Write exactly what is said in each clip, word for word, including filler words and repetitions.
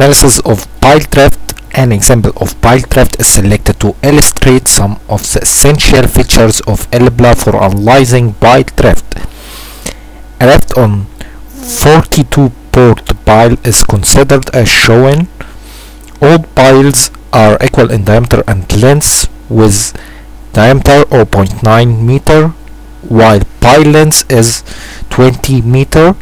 analysis of pile drift. An example of pile drift is selected to illustrate some of the essential features of ELPLA for analyzing pile drift. A drift on forty-two port pile is considered as shown. All piles are equal in diameter and length, with diameter zero point nine meter, while pile length is twenty meter.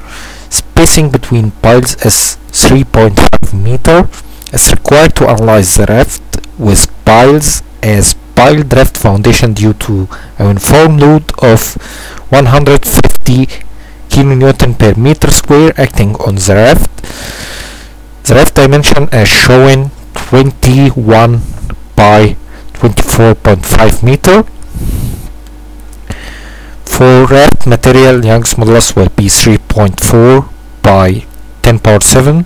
Spacing between piles is three point five meter. It's required to analyze the drift with piles as pile drift foundation due to a uniform load of one hundred fifty kilonewton per meter square acting on the drift. The drift dimension as shown, twenty-one by twenty-four point five meter. For drift material, Young's modulus will be three point four by ten power seven.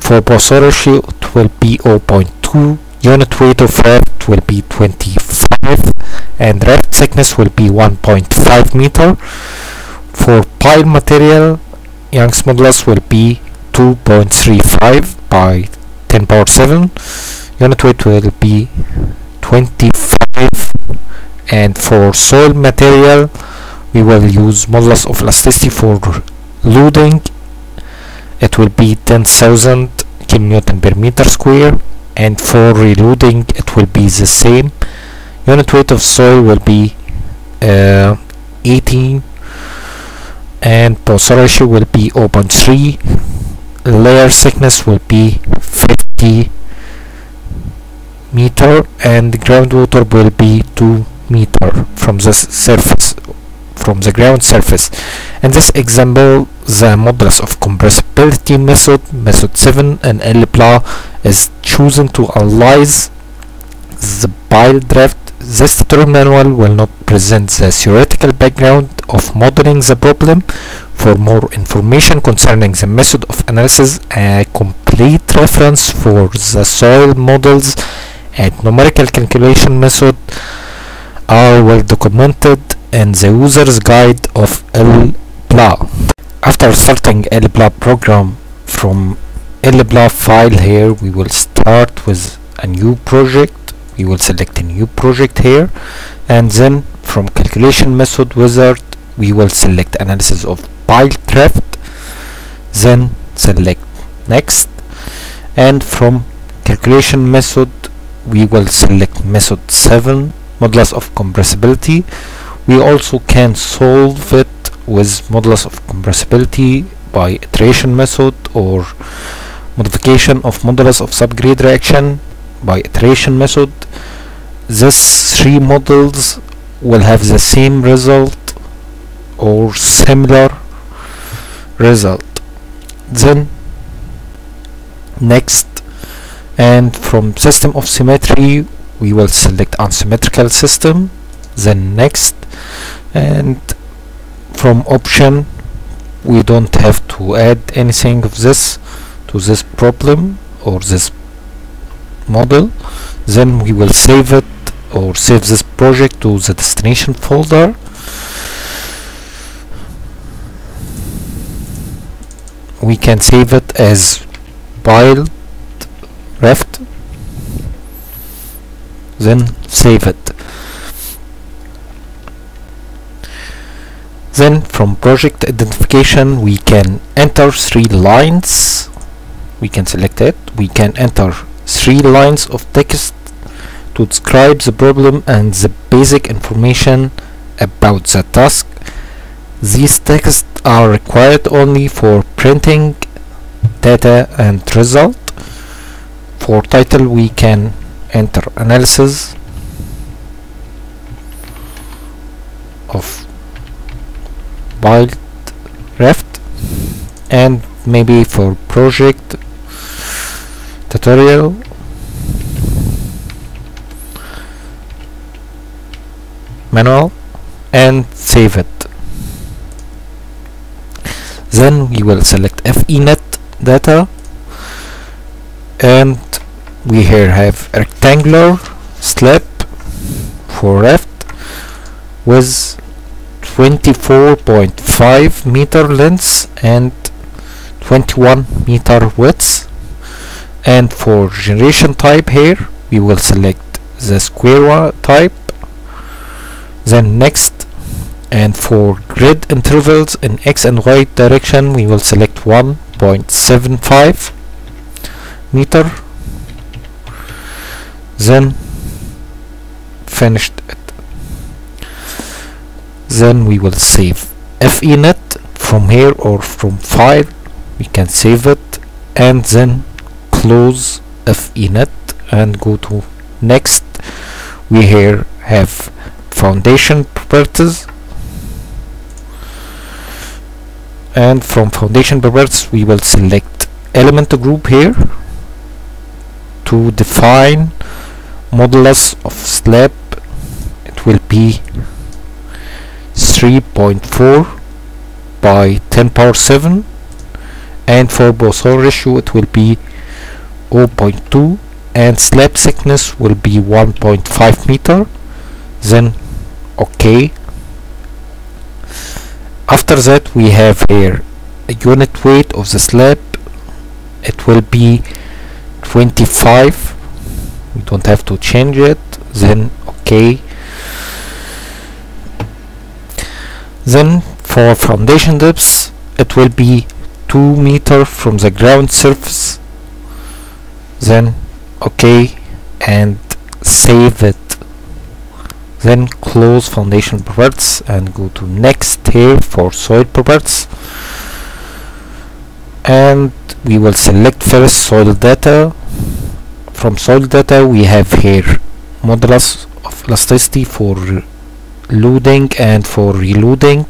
For Poisson ratio, it will be zero point two. Unit weight of drift will be twenty-five, and drift thickness will be one point five meter. For pile material, Young's modulus will be two point three five by ten power seven. Unit weight will be twenty-five, and for soil material, we will use modulus of elasticity for loading. It will be ten thousand kilonewton per meter square, and for reloading it will be the same. Unit weight of soil will be uh, eighteen, and Poisson ratio will be zero point three. Layer thickness will be fifty meter, and groundwater will be two meter from the surface, from the ground surface. In this example, the modulus of compressibility method, method seven, and ELPLA is chosen to analyze the pile drift. This tutorial manual will not present the theoretical background of modeling the problem. For more information concerning the method of analysis, a complete reference for the soil models and numerical calculation method are well documented in the user's guide of ELPLA. After starting ELPLA program from ELPLA file, here we will start with a new project. We will select a new project here, and then from calculation method wizard we will select analysis of pile drift, then select next, and from calculation method we will select method seven, modulus of compressibility. We also can solve it with modulus of compressibility by iteration method, or modification of modulus of subgrade reaction by iteration method. These three models will have the same result or similar result. Then next, and from system of symmetry we will select unsymmetrical system, then next, and from option we don't have to add anything of this to this problem or this model. Then we will save it, or save this project to the destination folder. We can save it as pile drift, then save it. Then from project identification we can enter three lines. We can select it. We can enter three lines of text to describe the problem and the basic information about the task. These texts are required only for printing data and result. For title we can enter analysis of pile drift, and maybe for project tutorial manual, and save it. Then we will select FEnet data, and we here have rectangular slab for drift with twenty-four point five meter length and twenty-one meter width. and for generation type here we will select the square one type, then next, and for grid intervals in x and y direction we will select one point seven five meter, then finished it. Then we will save FEnet from here or from file, we can save it and then close FEnet and go to next. We here have foundation properties, and from foundation properties we will select element group here to define modulus of slab. It will be three point four by ten power seven, and for Poisson ratio it will be zero point two, and slab thickness will be one point five meter. Then OK. After that we have here a unit weight of the slab, it will be twenty-five, we don't have to change it. Then OK. Then for foundation depths it will be two meter from the ground surface, then OK and save it. Then close foundation properties and go to next here for soil properties, and we will select first soil data. From soil data we have here modulus of elasticity for loading and for reloading,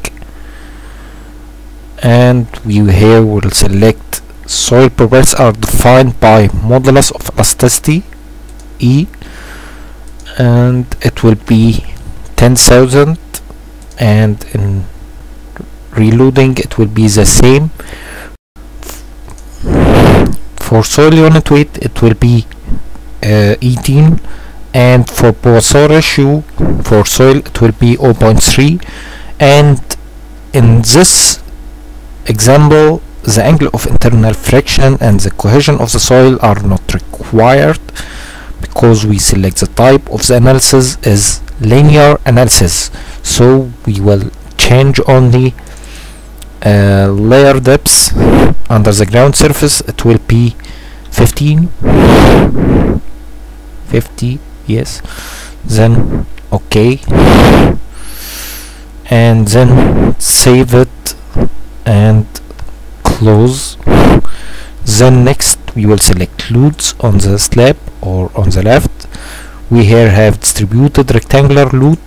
and we here will select soil properties are defined by modulus of elasticity E, and it will be ten thousand, and in reloading it will be the same. For soil unit weight it will be uh, eighteen, and for Poisson ratio for soil it will be zero point three, and in this example the angle of internal friction and the cohesion of the soil are not required because we select the type of the analysis as linear analysis, so we will change only uh, layer depths. Under the ground surface it will be fifteen fifty, yes, then OK and then save it and close. Then next we will select loads on the slab or on the left. We here have distributed rectangular load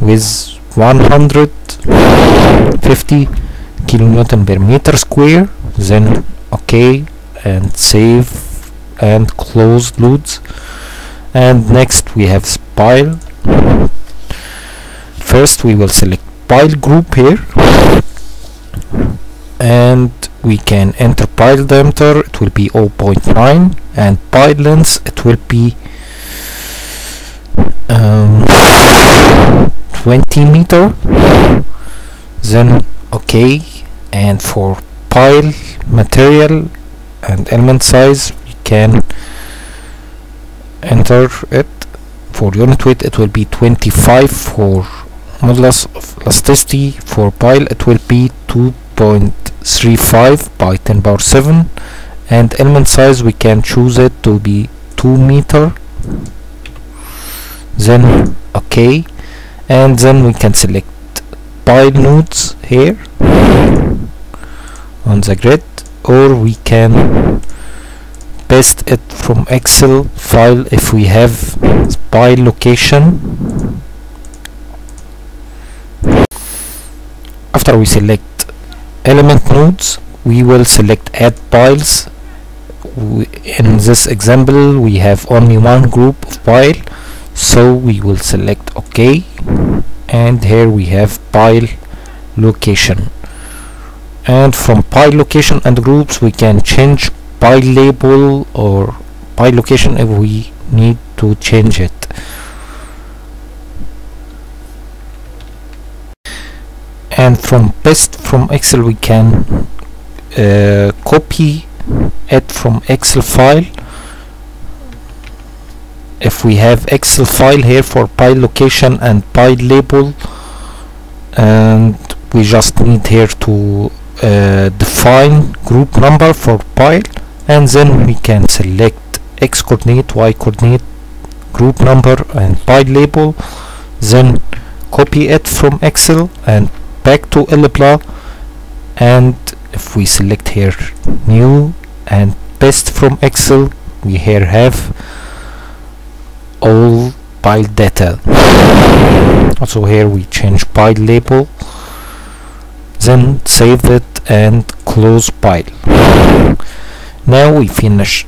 with one hundred fifty kilonewton per meter square, then OK and save and close loads. And next we have pile. First we will select pile group here, and we can enter pile diameter, it will be zero point nine, and pile length it will be um, twenty meter, then OK. And for pile material and element size we can enter it. For unit weight it will be twenty-five, for modulus of elasticity for pile it will be two point three five by ten power seven, and element size we can choose it to be two meter, then OK. And then we can select pile nodes here on the grid, or we can paste it from Excel file if we have pile location. After we select element nodes we will select add piles. We, in this example we have only one group of pile, so we will select OK, and here we have pile location. And from pile location and groups we can change pile label or pile location if we need to change it. And from paste from Excel we can uh, copy add from Excel file. If we have Excel file here for pile location and pile label, and we just need here to uh, define group number for pile, and then we can select X coordinate, Y coordinate, group number and pile label, then copy it from Excel and back to ELPLA, and if we select here new and paste from Excel, we here have all pile data. Also here we change pile label, then save it and close pile. Now we finished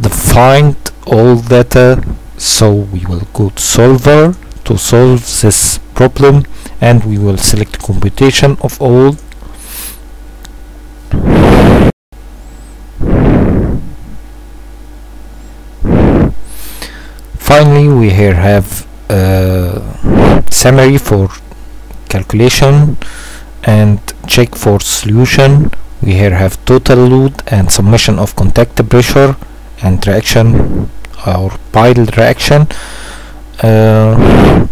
defined all data, so we will go to solver to solve this problem, and we will select computation of all. Finally, we here have a summary for calculation and check for solution. We here have total load and summation of contact pressure and reaction or pile reaction. Uh,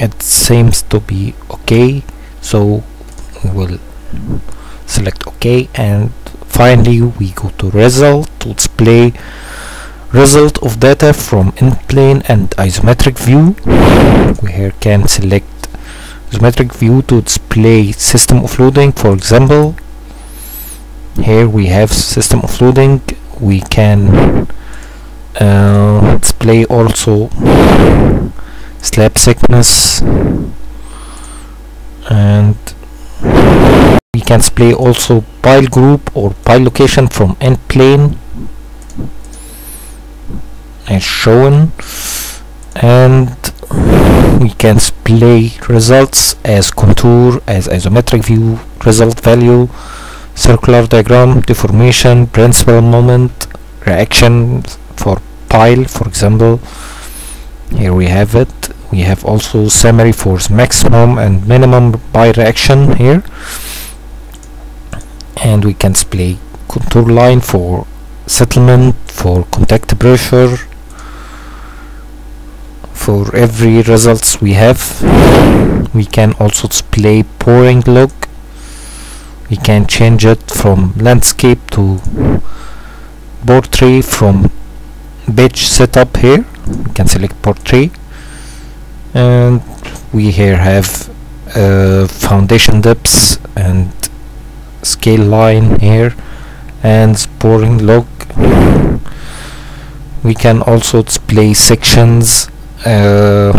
it seems to be okay, so we will select okay, and finally we go to result to display result of data from in-plane and isometric view. We here can select isometric view to display system offloading. For example, here we have system offloading. We can Uh, display also slab thickness, and we can display also pile group or pile location from end plane as shown, and we can display results as contour, as isometric view, result value, circular diagram, deformation, principal moment, reactions for pile, for example. Here we have it. We have also summary for maximum and minimum pile reaction here, and we can display contour line for settlement, for contact pressure, for every results we have. We can also display pouring log. We can change it from landscape to portrait, from batch setup. Here we can select portrait, and we here have uh, foundation depths and scale line here and pouring log. We can also display sections, uh,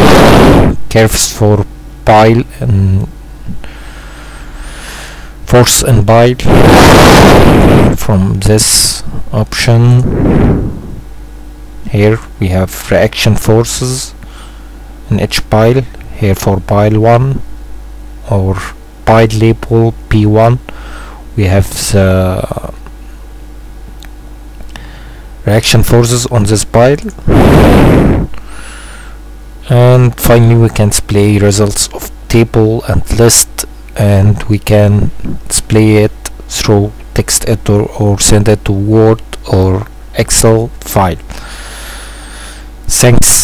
curves for pile and force and pile from this option. Here we have reaction forces in each pile, here for pile one or pile label P one we have the reaction forces on this pile, and finally we can display results of table and list, and we can display it through text editor or send it to Word or Excel file. Thanks.